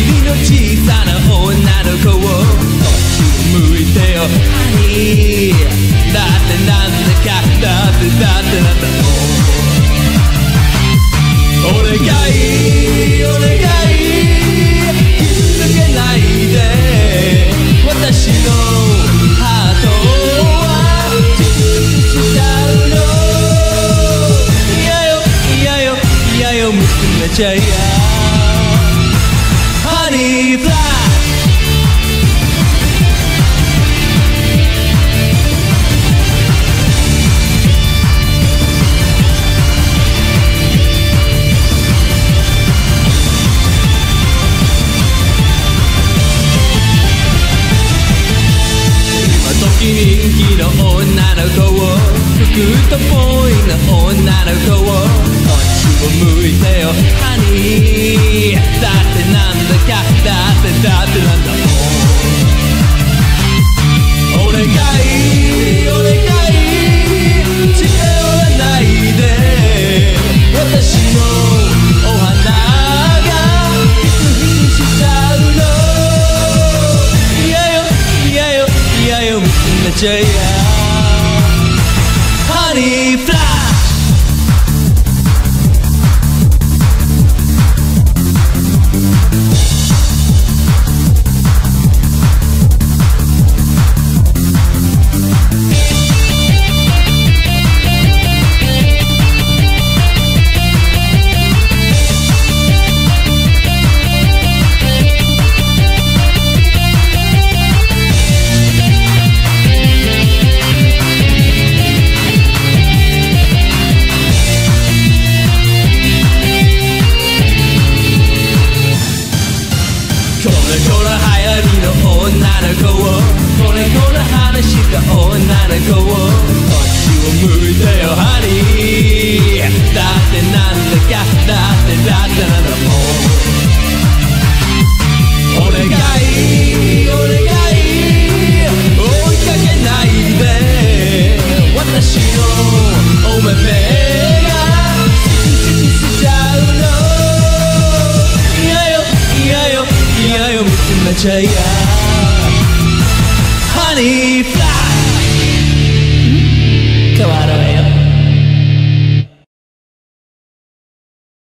君の小さな女の子を向いてよ Honey だってなんでかだってなんだもうお願いお願い気づけないで私のハートは傷ついちゃうよ嫌よ娘ちゃ嫌グッドボーイの女の子をこっちを向いてよ Honey だってなんだかだってなんだもうお願い違わないで私のお花が傷にしちゃうの嫌よ娘ちゃ嫌Yeah.